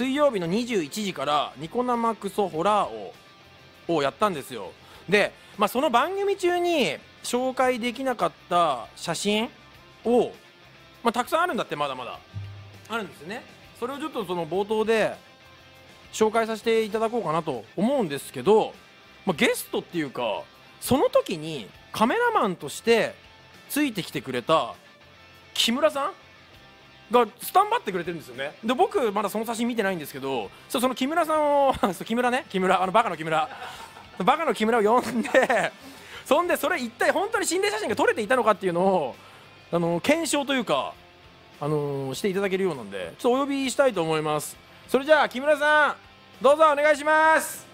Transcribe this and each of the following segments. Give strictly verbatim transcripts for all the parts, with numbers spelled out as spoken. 水曜日のにじゅういちじからニコ生クソホラー王をやったんですよ。で、まあ、その番組中に紹介できなかった写真を、まあ、たくさんあるんだって、まだまだあるんですよね。それをちょっとその冒頭で紹介させていただこうかなと思うんですけど、まあ、ゲストっていうかその時にカメラマンとしてついてきてくれた木村さんがスタンバってくれてるんですよね。で、僕まだその写真見てないんですけど、その木村さんを木村ね、木村、あのバカの木村バカの木村を呼んで、そんでそれ一体本当に心霊写真が撮れていたのかっていうのをあの検証というか、あのー、していただけるようなんで、ちょっとお呼びしたいと思います。それじゃあ木村さんどうぞお願いします。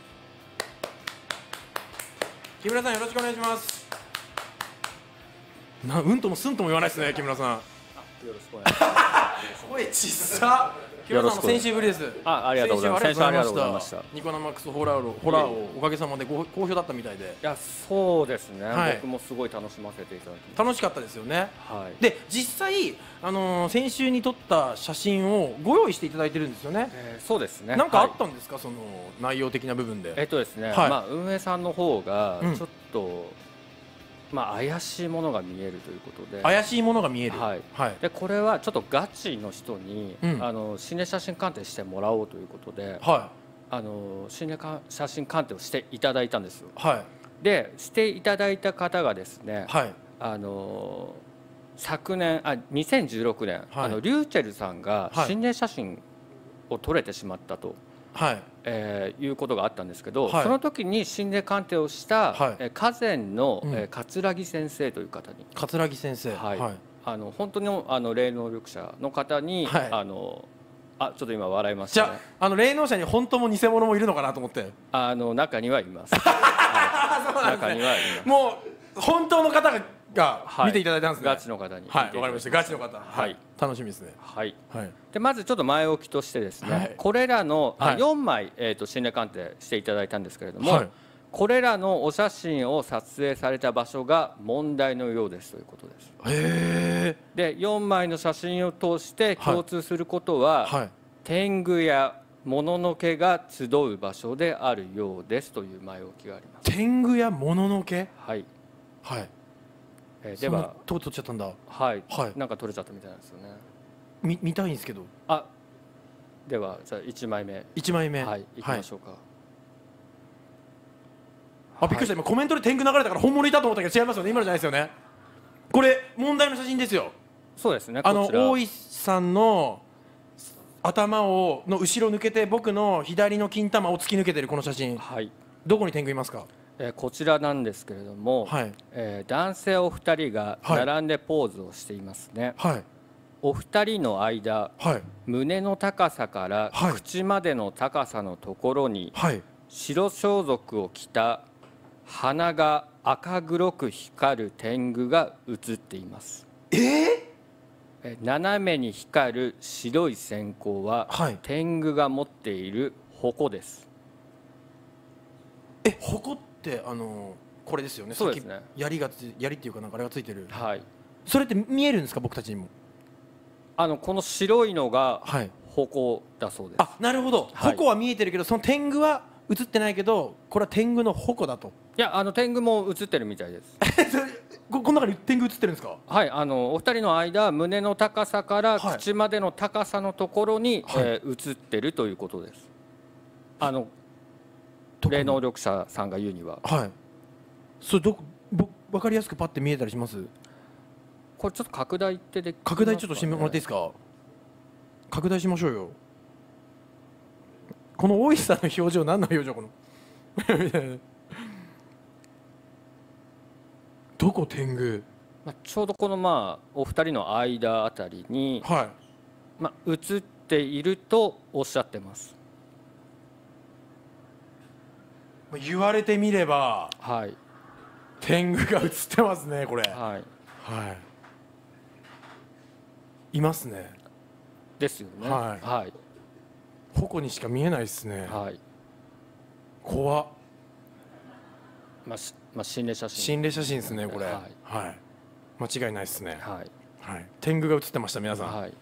木村さんよろしくお願いします。なうんともすんとも言わないですね、木村さん。よろしくお願いします声ちっさ木村さんも先週ぶりです。あ、ありがとうございます。先週ありがとうございました。ニコ生クソホラー王、おかげさまでご好評だったみたいで。いや、そうですね、はい、僕もすごい楽しませていただきました。楽しかったですよね、はい、で、実際、あのー、先週に撮った写真をご用意していただいてるんですよね。えー、そうですね。なんかあったんですか、はい、その内容的な部分で。えっとですね、はい、まあ運営さんの方がちょっと、うん、まあ、怪しいものが見えるということで。怪しいものが見える、はい、でこれはちょっとガチの人に、うん、あの心霊写真鑑定してもらおうということで、はい、あの心霊写真鑑定をしていただいたんですよ、はい、でしていただいた方がですね、はい、あの昨年あにせんじゅうろくねん、はい、あのリューチェルさんが心霊写真を撮れてしまったと、はい、えー、いうことがあったんですけど、はい、その時に心霊鑑定をした、はい、え河川の、うん、え葛城先生という方に、葛城先生、はい、はい、あの本当にあの霊能力者の方に、はい、あのあちょっと今笑いました、ね、じゃあ、あの霊能者に本当も偽物もいるのかなと思って、あの中にはいます中にはいます。もう本当の方が見ていただいたんですね、はい、ガチの方に。はい、わかりました。ガチの方、はい、楽しみですね。はい、はい、でまずちょっと前置きとしてですね、はい、これらの、はい、よんまい、えー、と心霊鑑定していただいたんですけれども、はい、これらのお写真を撮影された場所が問題のようですということです。へー。でよんまいの写真を通して共通することは、はいはい、天狗やもののけが集う場所であるようですという前置きがあります。天狗やもののけ、はい、はい、では取っちゃったんだ。はい、はい、なんか取れちゃったみたいなんですよね。み見たいんですけど。あ、ではじゃあいちまいめ。いちまいめ。はい、行きましょうか。あ、びっくりした。今コメントで天狗流れたから本物いたと思ったけど違いますよね。今のじゃないですよね。これ問題の写真ですよ。そうですね。あの大石さんの頭をの後ろ抜けて僕の左の金玉を突き抜けてるこの写真。はい。どこに天狗いますか。えー、こちらなんですけれども、はい、えー、男性お二人が並んでポーズをしていますね、はい、お二人の間、はい、胸の高さから口までの高さのところに、はい、白装束を着た鼻が赤黒く光る天狗が映っています、えーえー、斜めに光る白い閃光は、はい、天狗が持っている矛です。え、矛ってあのこれですよね。そうですね。槍がつ槍っていうかなんかあれがついてる。はい。それって見えるんですか、僕たちにも。あのこの白いのが矛だそうです。あ、なるほど。矛は見えてるけどその天狗は映ってないけど、これは天狗の矛だと。いや、あの天狗も映ってるみたいです。この中に天狗映ってるんですか。はい、あのお二人の間胸の高さから口までの高さのところに映ってるということです。あの。霊能力者さんが言うには、はい、それどぼ分かりやすくパッて見えたりします。これちょっと拡大ってできますかね。拡大ちょっとしてもらっていいですか。拡大しましょうよ。この大石さんの表情、何の表情このどこ天狗、まあ、ちょうどこのまあお二人の間あたりに、はい、まあ、映っているとおっしゃってます。言われてみれば、はい、天狗が映ってますね、これ。はい、はい、いますね。ですよね。はい、はい、矛にしか見えないですね。はい。怖っ。まあ、まあ、心霊写真。心霊写真ですね、これ。はい、はい。間違いないですね。はい。はい。天狗が映ってました、皆さん。はい。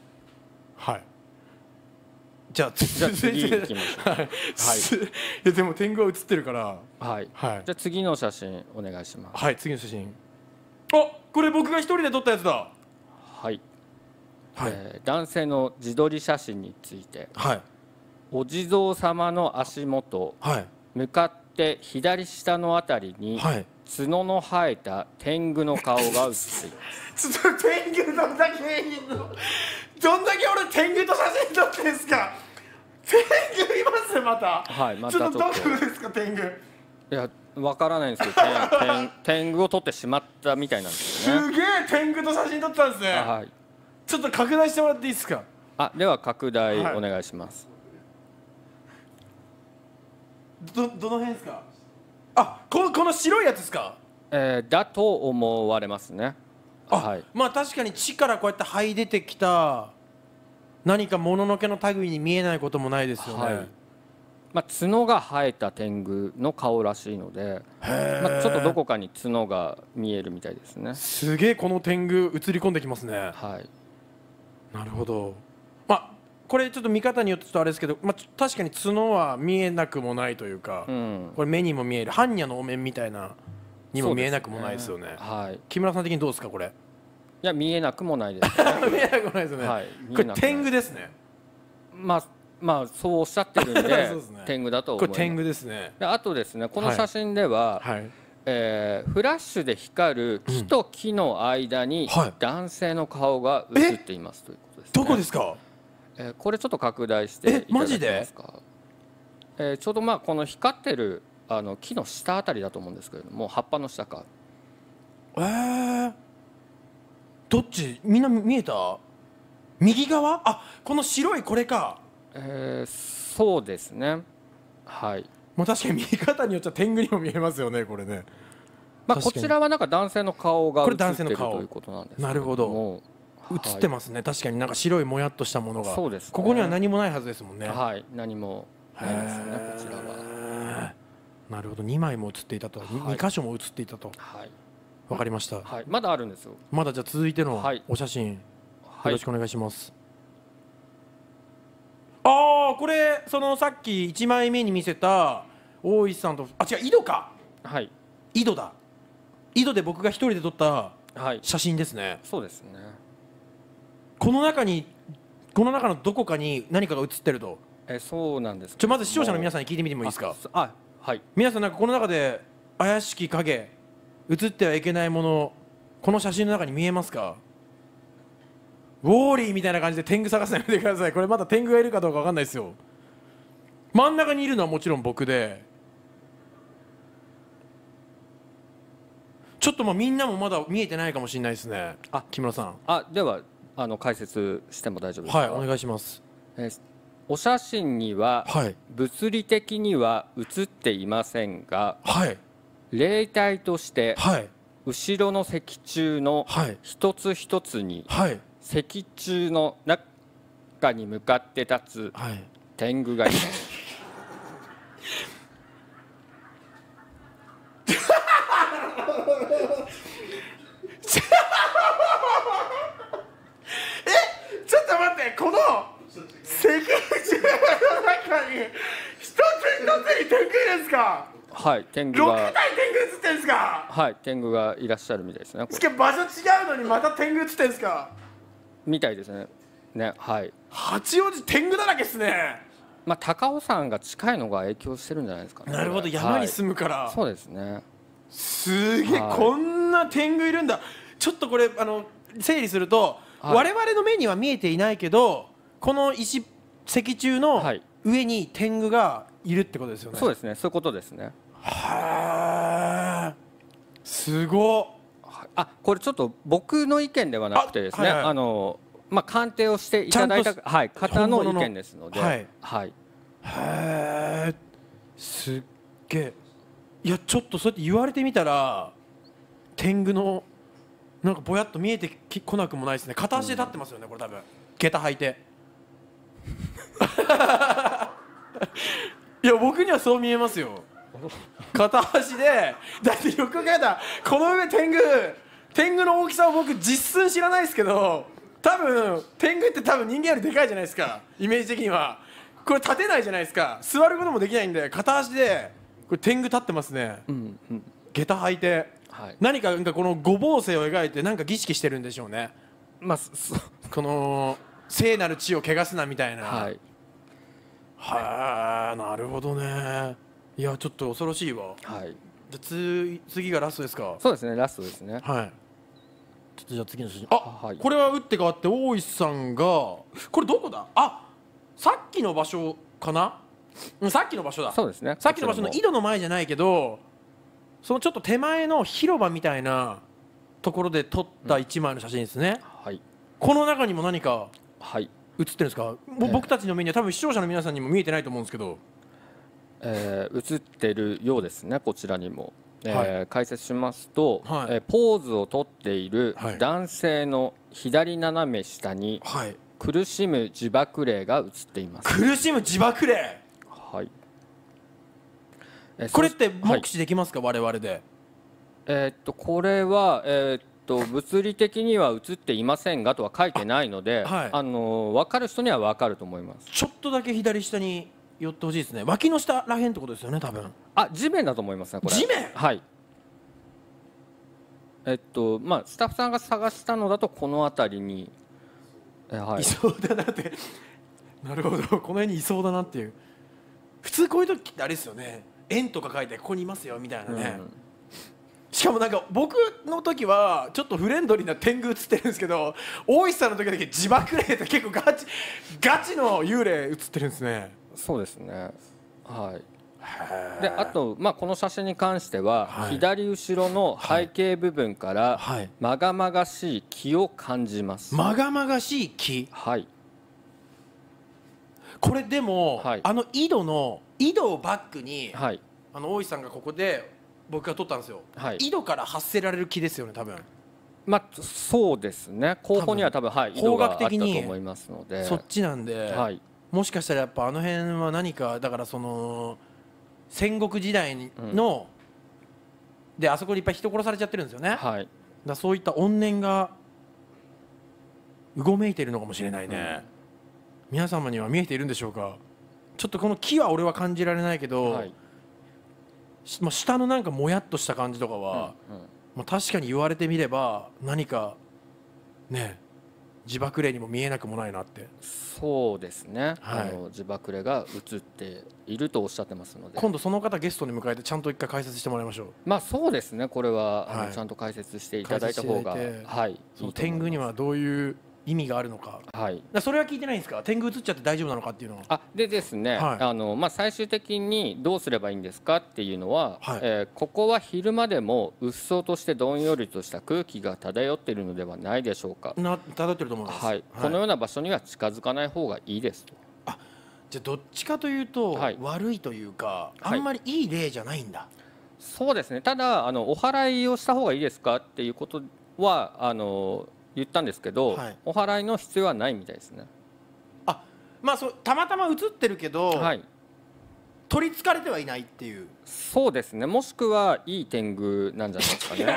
はい。じゃあ次行きましょう。はい、でも天狗は映ってるから、はい、じゃあ次の写真お願いします。はい、次の写真。あ、これ僕が一人で撮ったやつだ。はい、男性の自撮り写真について、お地蔵様の足元向かって左下のあたりに角の生えた天狗の顔が映っています。天狗どんだけ、どんだけ俺天狗と写真撮ってんですか。天狗いますまた。はい、またちょっとどうですか天狗。いや、わからないんですけど、天狗を撮ってしまったみたいなんですよね。すげえ天狗と写真撮ったんですね。はい、ちょっと拡大してもらっていいですか。あ、では拡大お願いします。はい、ど、どの辺ですか。あ、この、この白いやつですか。えー、だと思われますね。あ、はい、まあ確かに地からこうやって這い出てきた何かもののけの類に見えないこともないですよね。はい、まあ、角が生えた天狗の顔らしいので、まあ、ちょっとどこかに角が見えるみたいですね。すげえこの天狗映り込んできますね。はい、なるほど。まあこれちょっと見方によってちょっとあれですけど、まあ、確かに角は見えなくもないというか、うん、これ目にも見える般若のお面みたいなにも見えなくもないですよね。はい、木村さん的にどうですかこれ。いや、見えなくもないです、ね、見えなくもないですよね。はい、これ天狗ですね。まあまあそうおっしゃってるんで、ね、天狗だと思います。これ天狗ですね。で、あとですね、この写真では、はいはい、えー、フラッシュで光る木と木の間に男性の顔が映っていますということですね。どこですか。えー、これちょっと拡大していただけますか。え、えー、ちょうどまあこの光ってるあの木の下あたりだと思うんですけれども、葉っぱの下か。えー、どっち、みんな見えた右側。あ、この白いこれか。えー、そうですね。はい、もう確かに見え方によっちゃ天狗にも見えますよねこれね。まあこちらはなんか男性の顔が映っているということなんですけども。なるほど、映ってますね。確かになんか白いもやっとしたものが。そうですね、ここには何もないはずですもんね。はい、何もないですねこちらは。なるほど、にまいも映っていたと、に箇所も映っていたと。はい、わかりました。はい、まだあるんですよ。まだ。じゃあ続いてのお写真よろしくお願いします。ああ、これそのさっきいちまいめに見せた大石さんと、あ、違う、井戸か。はい、井戸だ。井戸で僕が一人で撮った写真ですね。はい、そうですね。この中に、この中のどこかに何かが写ってると。え、そうなんです。ちょ、まず視聴者の皆さんに聞いてみてもいいですか。あ、はい。皆さん、なんかこの中で怪しき影、写ってはいけないもの、この写真の中に見えますか。ウォーリーみたいな感じで天狗探すのやめてください。これまだ天狗がいるかどうかわかんないですよ。真ん中にいるのはもちろん僕で、ちょっとまあみんなもまだ見えてないかもしれないですね。あ、木村さん。あ、ではあの解説しても大丈夫ですか。はい、お願いします。えー、お写真には、はい、物理的には写っていませんが、はい、霊体として、はい、後ろの石柱の一つ一つに、はい、石柱の中に向かって立つ天狗がいます。え、ちょっと待って、この石柱の中に一つ一つに天狗いるんですか。はい、天狗が。ろくたい天狗映ってんですか。はい、天狗がいらっしゃるみたいですね。しかも場所違うのにまた天狗映ってんですか。みたいですね。ね、はい。八王子天狗だらけですね。まあ高尾山が近いのが影響してるんじゃないですかね。なるほど、山に住むから。はい、そうですね。すげえ、はい、こんな天狗いるんだ。ちょっとこれあの整理すると、はい、我々の目には見えていないけど、この石石柱の上に天狗がいるってことですよね。はい、そうですね、そういうことですね。はあ、すごっ。あ、これちょっと僕の意見ではなくてですね、あのまあ鑑定をしていただいた、はい、方の意見ですので、はい、はい、へえ、すっげえ。いや、ちょっとそうやって言われてみたら天狗のなんかぼやっと見えてきこなくもないですね。片足で立ってますよね、これ多分下駄履いて。いや、僕にはそう見えますよ。片足で、だってよく考えたらこの上天狗、天狗の大きさを僕実寸知らないですけど、多分天狗って多分人間よりでかいじゃないですか、イメージ的には。これ立てないじゃないですか、座ることもできないんで片足でこれ天狗立ってますね、うん、うん、下駄履いて、はい、何かなんかこの五芒星を描いてなんか儀式してるんでしょうね。まあこの聖なる地を汚すなみたいな。はい、はあ、なるほどね。いやちょっと恐ろしいわ。はい。じゃつ次がラストですか。そうですね、ラストですね。はい。ちょっとじゃあ次の写真。あ、はい、これは打って変わって大石さんがこれどこだ？あ、さっきの場所かな？うん、さっきの場所だ。そうですね。さっきの場所の井戸の前じゃないけど、そのちょっと手前の広場みたいなところで撮った一枚の写真ですね。うん、はい。この中にも何か。はい。映ってるんですか、ね、僕たちの目には多分視聴者の皆さんにも見えてないと思うんですけど、えー、映ってるようですね。こちらにも、えーはい、解説しますと、はい、えー、ポーズをとっている男性の左斜め下に、はい、苦しむ自爆霊が映っています。苦しむ自爆霊、はい、えー、これって目視できますか、はい、我々で。えっとこれは、えー物理的には映っていませんがとは書いてないので、はい、あの分かる人には分かると思います。ちょっとだけ左下に寄ってほしいですね。脇の下らへんってことですよね、多分。あ、地面だと思いますね、これ。地面。はい。えっとまあスタッフさんが探したのだとこの辺りに、え、はい、いそうだなってなるほど、この辺にいそうだなっていう。普通こういう時ってあれですよね、円とか書いてここにいますよみたいなね。うん、しかもなんか僕の時はちょっとフレンドリーな天狗映ってるんですけど、大石さんの時だけ自爆霊って結構ガチガチの幽霊映ってるんですね。そうですね、はい。であと、まあ、この写真に関しては、はい、左後ろの背景部分からまがまがしい気を感じます。まがまがしい気、はい。これでも、はい、あの井戸の井戸をバックに、はい、あの大石さんがここで僕が撮ったんですよ、はい、井戸から発せられる気ですよね、多分。まあそうですね、後方には多分、はい、井戸があったと思いますので、そっちなんで、はい、もしかしたらやっぱあの辺は何かだからその戦国時代の、うん、であそこでいっぱい人殺されちゃってるんですよね、はい、だそういった怨念がうごめいてるのかもしれないね、うん、皆様には見えているんでしょうか。ちょっとこの気は俺は感じられないけど、はい、下のなんかもやっとした感じとかは、うん、うん、まあ確かに言われてみれば何かね自爆霊にも見えなくもないなって。そうですね、はい、あの自爆霊が映っているとおっしゃってますので、今度その方ゲストに迎えてちゃんと一回解説してもらいましょう。まあそうですね、これは、はい、あのちゃんと解説していただいた方が、はい、その天狗にはどういう意味があるのか、はい、それは聞いてないんですか、天狗映っちゃって大丈夫なのかっていうのは。あでですね、はい、あのまあ、最終的にどうすればいいんですかっていうのは、はい、えー、ここは昼間でもうっそうとしてどんよりとした空気が漂っているのではないでしょうか。な漂ってると思います、はい、このような場所には近づかない方がいいですと。あ、じゃあどっちかというと、はい、悪いというかあんまりいい例じゃないんだ、はい、そうですね。ただあのお祓いをした方がいいですかっていうことはあの言ったんですけど、はい、お祓いの必要はないみたいですね。あ、まあそうたまたま映ってるけど、はい、取りつかれてはいないっていう。そうですね、もしくはいい天狗なんじゃないですかね。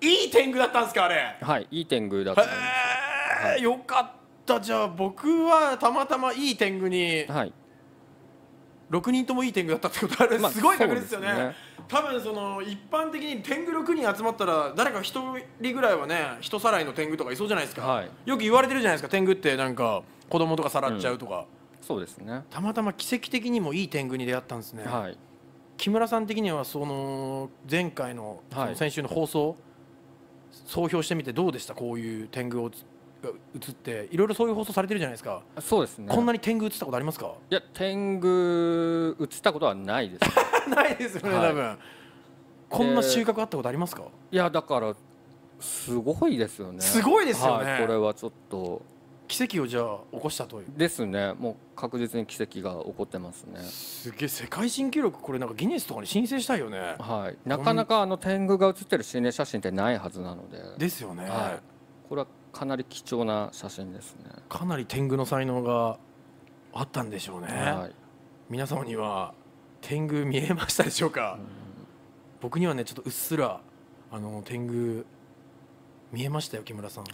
いい天狗だったんですか、あれ。はい、いい天狗だったんです、はい。よかった。じゃあ僕はたまたまいい天狗に、はい、ろくにんともいい天狗だったってことある、まあ、すごい確率ですよね。多分その一般的に天狗ろくにん集まったら誰かひとりぐらいはね人さらいの天狗とかいそうじゃないですか、はい、よく言われてるじゃないですか、天狗ってなんか子供とかさらっちゃうとか、うん、そうですね。たまたま奇跡的にもいい天狗に出会ったんですね、はい、木村さん的にはその前回 の, その先週の放送、はい、総評してみてどうでした、こういう天狗を映っていろいろそういう放送されてるじゃないですか。そうですね、こんなに天狗映ったことありますか。いや天狗映ったことはないです、ね。ないですよね、はい、多分。こんな収穫あったことありますか。いやだからすごいですよね。すごいですよね、はい、これはちょっと奇跡をじゃあ起こしたというですね。もう確実に奇跡が起こってますね。すげえ、世界新記録、これなんかギネスとかに申請したいよね、はい、なかなかあの天狗が写ってる心霊写真ってないはずなのでですよね、はい、これはかなり貴重な写真ですね。かなり天狗の才能があったんでしょうね、はい、皆様には天狗見えましたでしょうか。うん、僕にはねちょっとうっすらあの天狗見えましたよ、木村さん。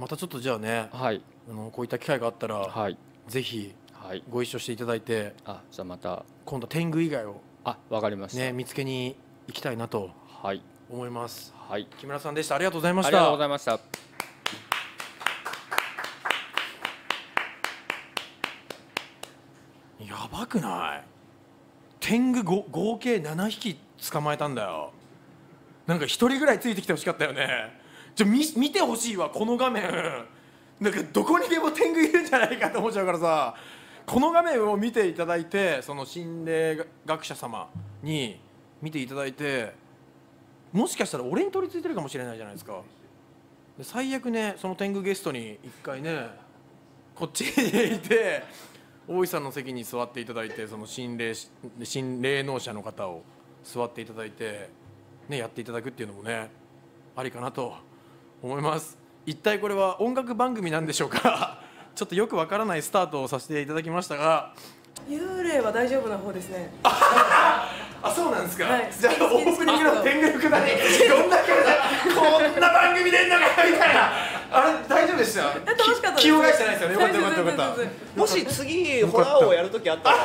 またちょっとじゃあね、はい、あのこういった機会があったら、はい、ぜひご一緒していただいて、あ、じゃあまた今度天狗以外を、あ、わかりましたね、見つけに行きたいなと思います。はい、木村さんでした。ありがとうございました。ありがとうございました。やばくない？天狗合計ななひき捕まえたんだよ。なんかひとりぐらいついてきてほしかったよね。ちょみ見てほしいわ、この画面。なんかどこにでも天狗いるんじゃないかと思っちゃうからさ、この画面を見ていただいて、その心霊学者様に見ていただいて、もしかしたら俺に取り付いてるかもしれないじゃないですか。で最悪ね、その天狗ゲストに一回ねこっちにいて大井さんの席に座っていただいて、その心霊心霊能者の方を座っていただいて、ね、やっていただくっていうのもね、ありかなと思います。一体これは音楽番組なんでしょうか。ちょっとよくわからないスタートをさせていただきましたが、幽霊は大丈夫な方ですね。あ、そうなんですか。はい、じゃあオープニングの天狗のくだり、どんだけこんな番組出んのかみたいな、あれ大丈夫でした？楽しかったです。気を害してないですよね。よかったよかったよかった。もし次ホラーをやるときあったら、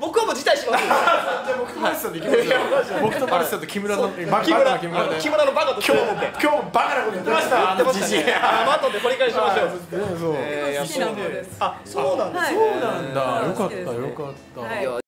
僕はもう辞退します。じゃあ僕パルスさんで行きましょう。僕とパルスさんと木村のバカな木村で。木村のバカと今日も今日もバカなこと言ってました。でもじじい。あとで掘り返しましょう。そう。好きな方です。あ、そうなんだ。そうなんだ。よかったよかった。